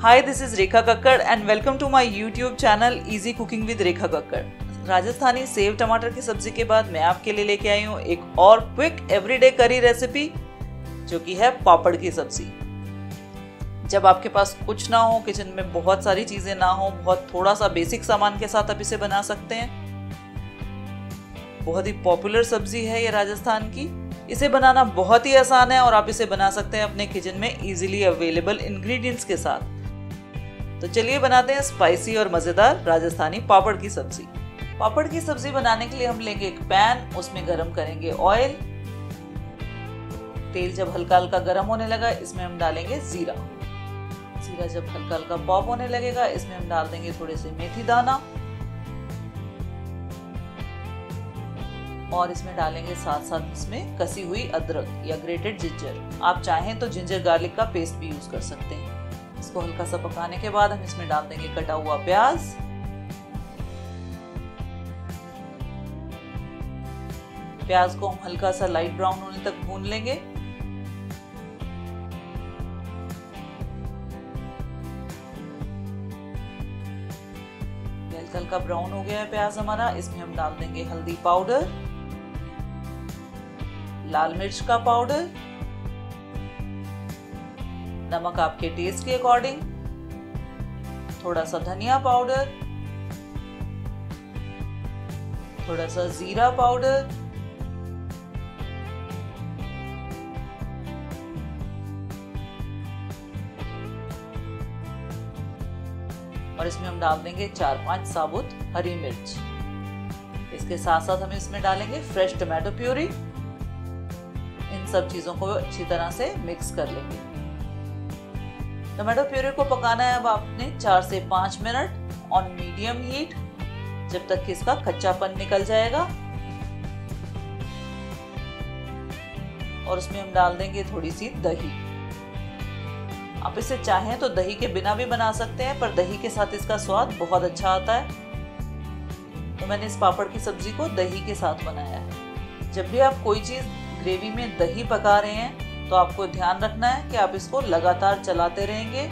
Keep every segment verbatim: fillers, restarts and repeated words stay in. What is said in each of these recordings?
Hi, this is Rekha Kakkar and welcome to my YouTube channel Easy Cooking with Rekha Kakkar। Rajasthani save टमाटर की सब्जी के बाद मैं आपके लिए लेके आई हूँ एक और क्विक एवरीडे करी रेसिपी, जो कि है पापड़ की सब्जी। जब आपके पास कुछ ना हो, किचन में बहुत सारी चीजें ना हो, बहुत थोड़ा सा बेसिक सामान के साथ आप इसे बना सकते हैं। बहुत ही पॉपुलर सब्जी है ये राजस्थान की। इसे बनाना बहुत ही आसान है और आप इसे बना सकते हैं अपने किचन में इजीली अवेलेबल इंग्रेडिएंट्स के साथ। तो चलिए बनाते हैं स्पाइसी और मज़ेदार राजस्थानी पापड़ की सब्जी। पापड़ की सब्जी बनाने के लिए हम लेंगे एक पैन, उसमें गरम करेंगे ऑयल। तेल जब हल्का हल्का गरम होने लगा, इसमें हम डालेंगे जीरा। जीरा जब हल्का हल्का पॉप होने लगेगा, इसमें हम डाल देंगे थोड़े से मेथी दाना और इसमें डालेंगे साथ साथ इसमें कसी हुई अदरक या ग्रेटेड जिंजर। आप चाहें तो जिंजर गार्लिक का पेस्ट भी यूज कर सकते हैं। इसको हल्का सा पकाने के बाद हम इसमें डाल देंगे कटा हुआ प्याज। प्याज को हम हल्का सा लाइट ब्राउन होने तक भून लेंगे। हल्का हल्का ब्राउन हो गया है प्याज हमारा। इसमें हम डाल देंगे हल्दी पाउडर, लाल मिर्च का पाउडर, नमक आपके टेस्ट के अकॉर्डिंग, थोड़ा सा धनिया पाउडर, थोड़ा सा जीरा पाउडर, और इसमें हम डाल देंगे चार पांच साबुत हरी मिर्च। इसके साथ साथ हम इसमें डालेंगे फ्रेश टमाटो प्यूरी। इन सब चीजों को अच्छी तरह से मिक्स कर लेंगे। टमाटो प्यूरी को पकाना है अब आपने चार से पाँच मिनट ऑन मीडियम हीट, जब तक कि इसका कच्चापन निकल जाएगा। और उसमें हम डाल देंगे थोड़ी सी दही। आप इसे चाहें तो दही के बिना भी बना सकते हैं, पर दही के साथ इसका स्वाद बहुत अच्छा आता है। तो मैंने इस पापड़ की सब्जी को दही के साथ बनाया है। जब भी आप कोई चीज़ ग्रेवी में दही पका रहे हैं, तो आपको ध्यान रखना है कि आप इसको लगातार चलाते रहेंगे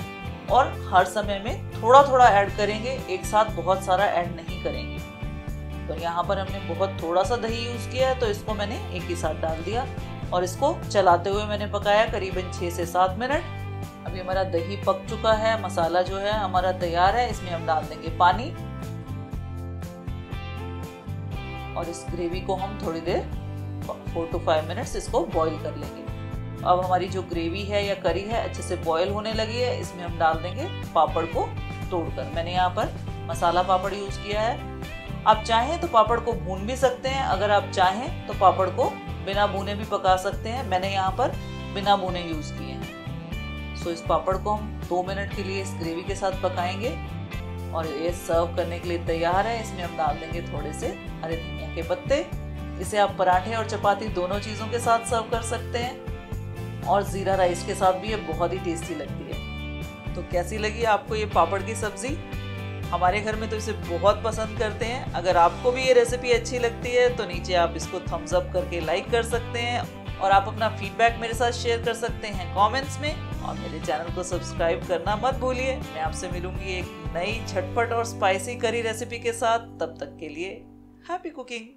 और हर समय में थोड़ा थोड़ा ऐड करेंगे, एक साथ बहुत सारा ऐड नहीं करेंगे। तो यहाँ पर हमने बहुत थोड़ा सा दही यूज़ किया है, तो इसको मैंने एक ही साथ डाल दिया और इसको चलाते हुए मैंने पकाया करीबन छः से सात मिनट। अभी हमारा दही पक चुका है, मसाला जो है हमारा तैयार है। इसमें हम डाल देंगे पानी और इस ग्रेवी को हम थोड़ी देर फोर टू फाइव मिनट्स इसको बॉईल कर लेंगे। अब हमारी जो ग्रेवी है या करी है अच्छे से बॉयल होने लगी है। इसमें हम डाल देंगे पापड़ को तोड़कर। मैंने यहाँ पर मसाला पापड़ यूज़ किया है। आप चाहें तो पापड़ को भून भी सकते हैं। अगर आप चाहें तो पापड़ को बिना भूने भी पका सकते हैं। मैंने यहाँ पर बिना भूने यूज़ किए हैं। सो इस पापड़ को हम दो मिनट के लिए इस ग्रेवी के साथ पकाएंगे और ये सर्व करने के लिए तैयार है। इसमें हम डाल देंगे थोड़े से हरे धनिया के पत्ते। इसे आप पराठे और चपाती दोनों चीज़ों के साथ सर्व कर सकते हैं और ज़ीरा राइस के साथ भी ये बहुत ही टेस्टी लगती है। तो कैसी लगी आपको ये पापड़ की सब्ज़ी? हमारे घर में तो इसे बहुत पसंद करते हैं। अगर आपको भी ये रेसिपी अच्छी लगती है तो नीचे आप इसको थम्स अप करके लाइक कर सकते हैं और आप अपना फीडबैक मेरे साथ शेयर कर सकते हैं कमेंट्स में। और मेरे चैनल को सब्सक्राइब करना मत भूलिए। मैं आपसे मिलूंगी एक नई झटपट और स्पाइसी करी रेसिपी के साथ। तब तक के लिए हैप्पी कुकिंग।